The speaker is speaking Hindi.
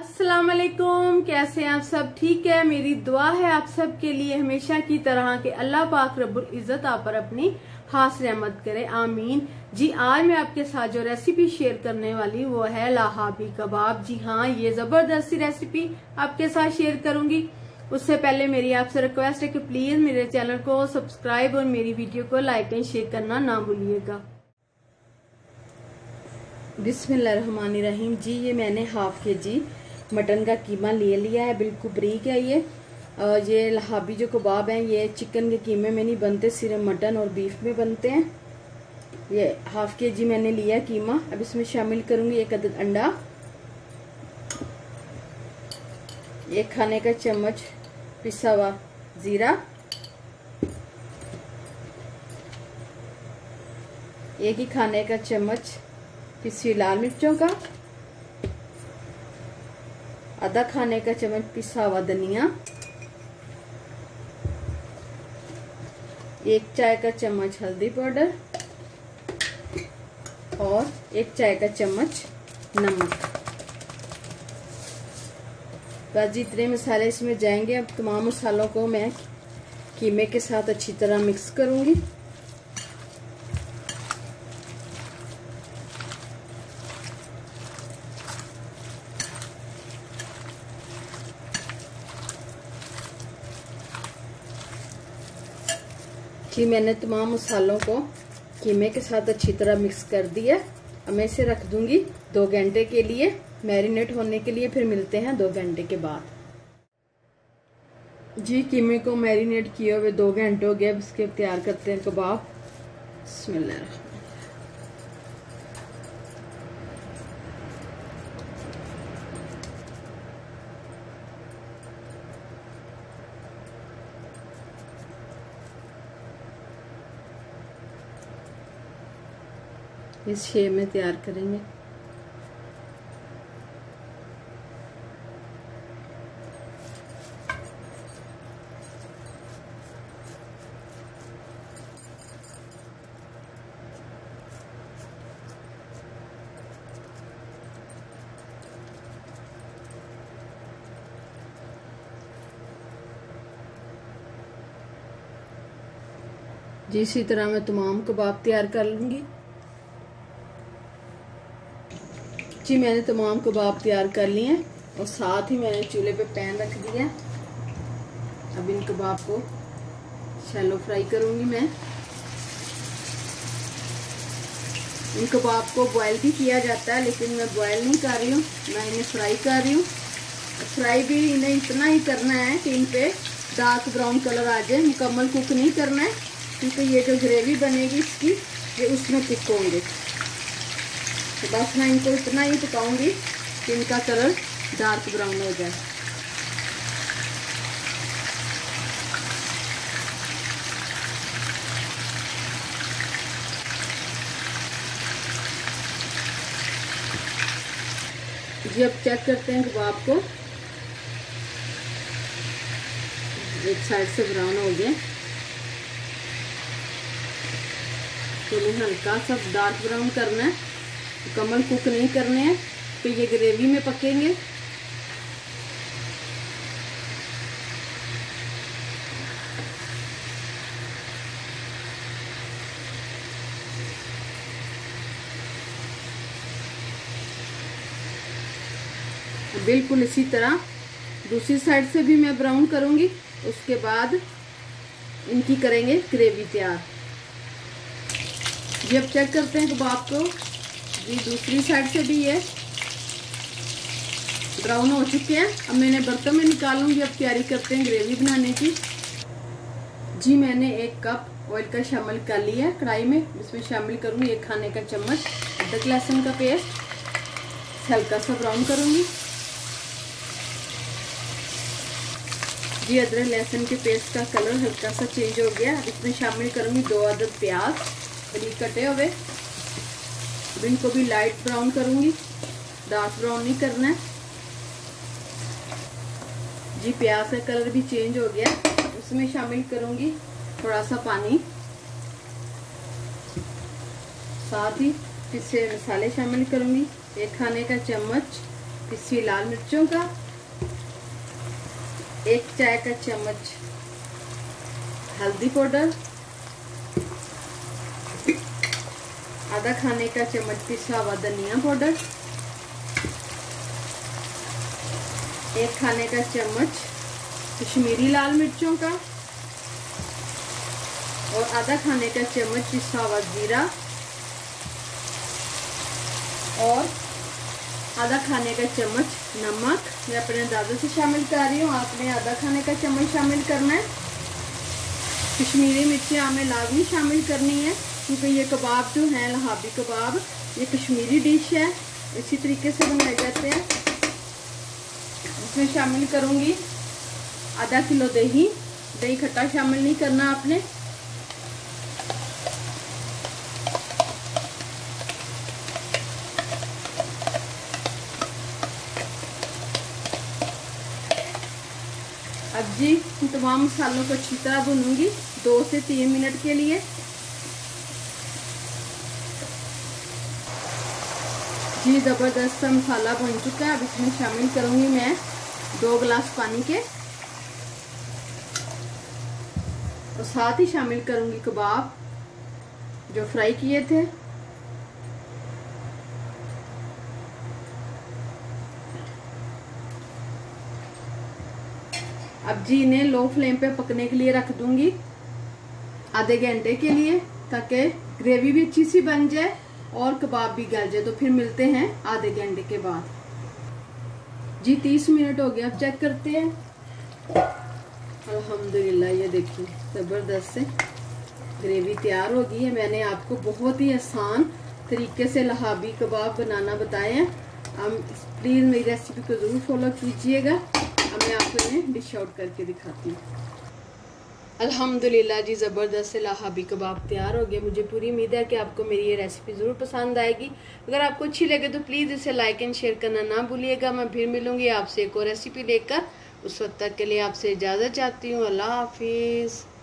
अस्सलामुअलैकुम, कैसे हैं आप सब? ठीक है, मेरी दुआ है आप सब के लिए हमेशा की तरह के अल्लाह पाक रब्बुल इज़्ज़त आप पर अपनी खास रहमत करे, आमीन। जी, आज मैं आपके साथ जो रेसिपी शेयर करने वाली वो है लहाबी कबाब। जी हाँ, ये जबरदस्त सी रेसिपी आपके साथ शेयर करूंगी। उससे पहले मेरी आपसे रिक्वेस्ट है कि प्लीज मेरे चैनल को सब्सक्राइब और मेरी वीडियो को लाइक एंड शेयर करना ना भूलिएगा। बिस्मिल्लाहिर्रहमानिर्रहीम। जी, ये मैंने हाफ के जी मटन का कीमा ले लिया है, बिल्कुल बारीक है ये। और ये लहाबी जो कबाब हैं ये चिकन के कीमे में नहीं बनते, सिर्फ मटन और बीफ में बनते हैं। ये हाफ के जी मैंने लिया कीमा। अब इसमें शामिल करूँगी एक अदद अंडा, एक खाने का चम्मच पिसा हुआ ज़ीरा, एक ही खाने का चम्मच पिसी हुई लाल मिर्चों का, आधा खाने का चम्मच पिसा हुआ धनिया, एक चाय का चम्मच हल्दी पाउडर और एक चाय का चम्मच नमक। बस जी, इतने मसाले इसमें जाएंगे। अब तमाम मसालों को मैं कीमे के साथ अच्छी तरह मिक्स करूंगी। जी, मैंने तमाम मसालों को कीमे के साथ अच्छी तरह मिक्स कर दिया। अब मैं इसे रख दूंगी 2 घंटे के लिए मैरिनेट होने के लिए। फिर मिलते हैं 2 घंटे के बाद। जी, कीमे को मैरिनेट किए हुए 2 घंटे हो गए। अब इसके तैयार करते हैं कबाब। इस शेप में तैयार करेंगे। जी, इसी तरह मैं तमाम कबाब तैयार कर लूंगी। जी, मैंने तमाम कबाब तैयार कर लिए हैं और साथ ही मैंने चूल्हे पे पैन रख दिया। अब इन कबाब को शैलो फ्राई करूँगी मैं। इन कबाब को बॉयल भी किया जाता है, लेकिन मैं बॉयल नहीं कर रही हूँ, मैं इन्हें फ्राई कर रही हूँ। फ्राई भी इन्हें इतना ही करना है कि इन पे डार्क ब्राउन कलर आ जाए, मुकम्मल कुक नहीं करना है, क्योंकि ये जो ग्रेवी बनेगी इसकी ये उसमें पिक होंगे। तो बस मैं इनको इतना ही पकाऊंगी कि इनका कलर डार्क ब्राउन हो जाए। जी, अब चेक करते हैं कबाब को। एक साइड से ब्राउन हो गए, तो हल्का सा डार्क ब्राउन करना है, मुकम्मल कुक नहीं करने हैं, तो ये ग्रेवी में पकेंगे। बिल्कुल इसी तरह दूसरी साइड से भी मैं ब्राउन करूंगी, उसके बाद इनकी करेंगे ग्रेवी तैयार। ये अब चेक करते हैं कबाब को। जी, दूसरी साइड से भी ये ब्राउन हो चुके हैं। अब मैंने बर्तन में निकालूंगी। अब तैयारी करते हैं ग्रेवी बनाने की। जी, मैंने 1 कप ऑयल का शामिल कर लिया कढ़ाई में। इसमें शामिल करूंगी 1 खाने का चम्मच अदरक लहसुन का पेस्ट। हल्का सा ब्राउन करूंगी। जी, अदरक लहसुन के पेस्ट का कलर हल्का सा चेंज हो गया। अब इसमें शामिल करूंगी 2 अदद प्याज बारीक कटे हुए। इनको भी लाइट ब्राउन करूंगी, डार्क ब्राउन नहीं करना है। जी, प्याज का कलर भी चेंज हो गया। उसमें शामिल करूंगी थोड़ा सा पानी, साथ ही पिसे मसाले शामिल करूंगी। 1 खाने का चम्मच पिसी लाल मिर्चों का 1 चाय का चम्मच, हल्दी पाउडर, आधा खाने का चम्मच पिसा हुआ धनिया पाउडर, 1 खाने का चम्मच कश्मीरी लाल मिर्चों का और आधा खाने का चम्मच पिसा हुआ जीरा और आधा खाने का चम्मच नमक मैं अपने अंदाजे से शामिल कर रही हूँ। आपने आधा खाने का चम्मच शामिल करना है। कश्मीरी मिर्चें हमें लाजमी शामिल करनी है क्योंकि ये कबाब जो हैं लहाबी कबाब ये कश्मीरी डिश है, इसी तरीके से बनाए जाते हैं। इसमें शामिल करूँगी 1/2 किलो दही। दही खट्टा शामिल नहीं करना आपने। 2 मसालों को अच्छी तरह भूनूंगी 2 से 3 मिनट के लिए। जी जबरदस्त मसाला भुन चुका है। अब इसमें शामिल करूंगी मैं 2 गिलास पानी के और साथ ही शामिल करूंगी कबाब जो फ्राई किए थे। अब जी इन्हें लो फ्लेम पे पकने के लिए रख दूंगी आधे घंटे के लिए ताकि ग्रेवी भी अच्छी सी बन जाए और कबाब भी गल जाए। तो फिर मिलते हैं आधे घंटे के बाद। जी 30 मिनट हो गए, अब चेक करते हैं। अल्हम्दुलिल्लाह ये देखिए ज़बरदस्त से ग्रेवी तैयार हो गई है। मैंने आपको बहुत ही आसान तरीके से लहाबी कबाब बनाना बताया है। आप प्लीज़ मेरी रेसिपी को ज़रूर फॉलो कीजिएगा। मैं आपको इन्हें डिश आउट करके दिखाती हूँ। अल्हम्दुलिल्लाह जी ज़बरदस्त से लहाबी कबाब तैयार हो गया। मुझे पूरी उम्मीद है कि आपको मेरी ये रेसिपी ज़रूर पसंद आएगी। अगर आपको अच्छी लगे तो प्लीज़ इसे लाइक एंड शेयर करना ना भूलिएगा। मैं फिर मिलूँगी आपसे एक और रेसिपी लेकर। उस वक्त तक के लिए आपसे इजाज़त चाहती हूँ। अल्लाह हाफिज़।